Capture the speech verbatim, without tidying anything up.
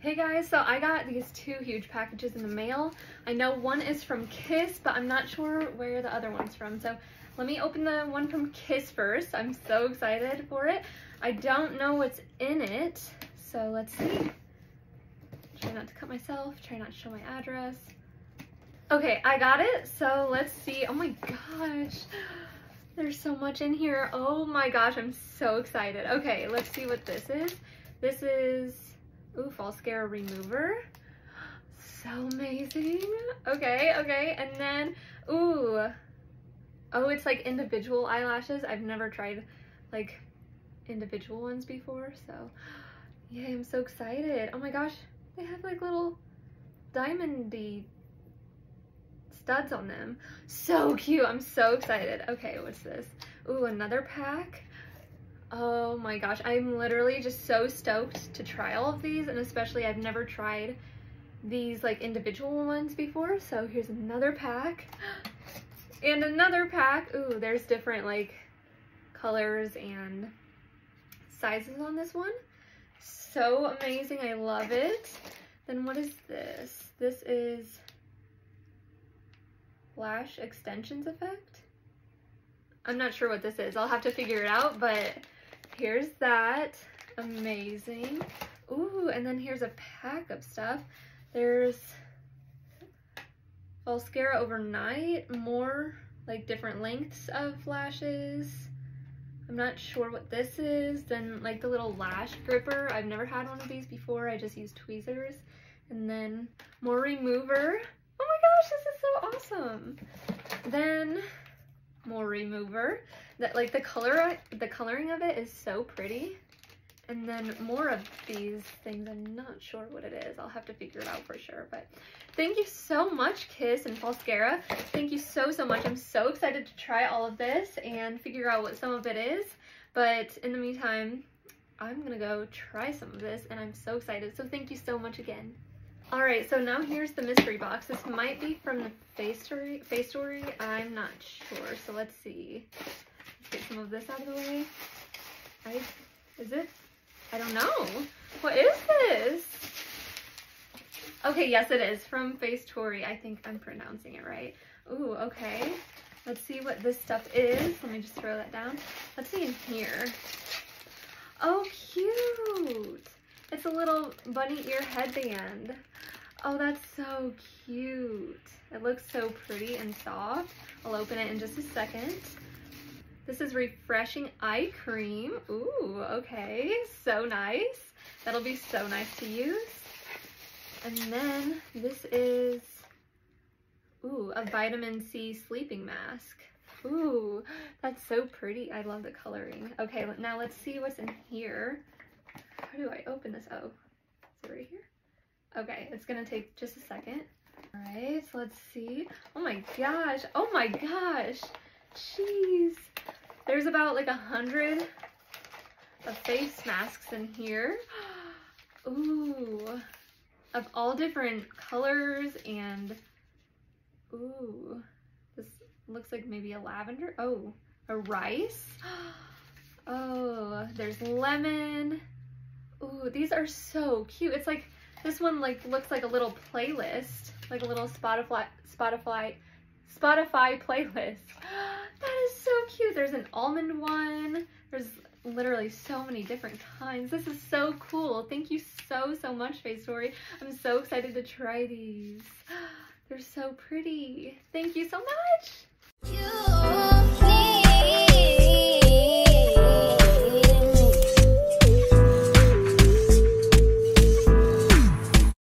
Hey guys, so I got these two huge packages in the mail. I know one is from Kiss, but I'm not sure where the other one's from. So let me open the one from Kiss first. I'm so excited for it. I don't know what's in it, so let's see. Try not to cut myself, try not to show my address. Okay, I got it, so let's see. Oh my gosh, there's so much in here. Oh my gosh, I'm so excited. Okay, let's see what this is. This is... Ooh, Falscara remover. So amazing. Okay, okay. And then, ooh. Oh, it's like individual eyelashes. I've never tried like individual ones before. So, yeah, I'm so excited. Oh my gosh. They have like little diamondy studs on them. So cute. I'm so excited. Okay, what's this? Ooh, another pack. Oh my gosh, I'm literally just so stoked to try all of these, and especially I've never tried these like individual ones before. So here's another pack and another pack. Ooh, there's different like colors and sizes on this one. So amazing, I love it. Then what is this? This is lash extensions effect. I'm not sure what this is. I'll have to figure it out, but here's that. Amazing. Ooh, and then here's a pack of stuff. There's Falscara Overnight, more like different lengths of lashes. I'm not sure what this is. Then like the little lash gripper. I've never had one of these before. I just use tweezers. And then more remover. Oh my gosh, this is so awesome. Then more remover. That like the color, the coloring of it is so pretty. And then more of these things. I'm not sure what it is. I'll have to figure it out for sure. But thank you so much, Kiss and Falscara. Thank you so, so much. I'm so excited to try all of this and figure out what some of it is. But in the meantime, I'm gonna go try some of this, and I'm so excited. So thank you so much again. Alright, so now here's the mystery box. This might be from the FaceTory, FaceTory. I'm not sure, so let's see. Let's get some of this out of the way. I, is this? I don't know. What is this? Okay, yes it is, from FaceTory. I think I'm pronouncing it right. Ooh, okay. Let's see what this stuff is. Let me just throw that down. Let's see in here. Oh, cute! It's a little bunny ear headband. Oh, that's so cute. It looks so pretty and soft. I'll open it in just a second. This is refreshing eye cream. Ooh, okay, so nice. That'll be so nice to use. And then this is, ooh, a vitamin C sleeping mask. Ooh, that's so pretty. I love the coloring. Okay, now let's see what's in here. How do I open this? Oh, is it right here? Okay, it's gonna take just a second. All right, so let's see. Oh my gosh, oh my gosh, jeez. There's about like a hundred of face masks in here. Ooh, of all different colors and, ooh, this looks like maybe a lavender. Oh, a rice. Oh, there's lemon. Ooh, these are so cute. It's like, this one like looks like a little playlist, like a little Spotify, Spotify, Spotify playlist. That is so cute. There's an almond one. There's literally so many different kinds. This is so cool. Thank you so, so much, FaceTory. I'm so excited to try these. They're so pretty. Thank you so much.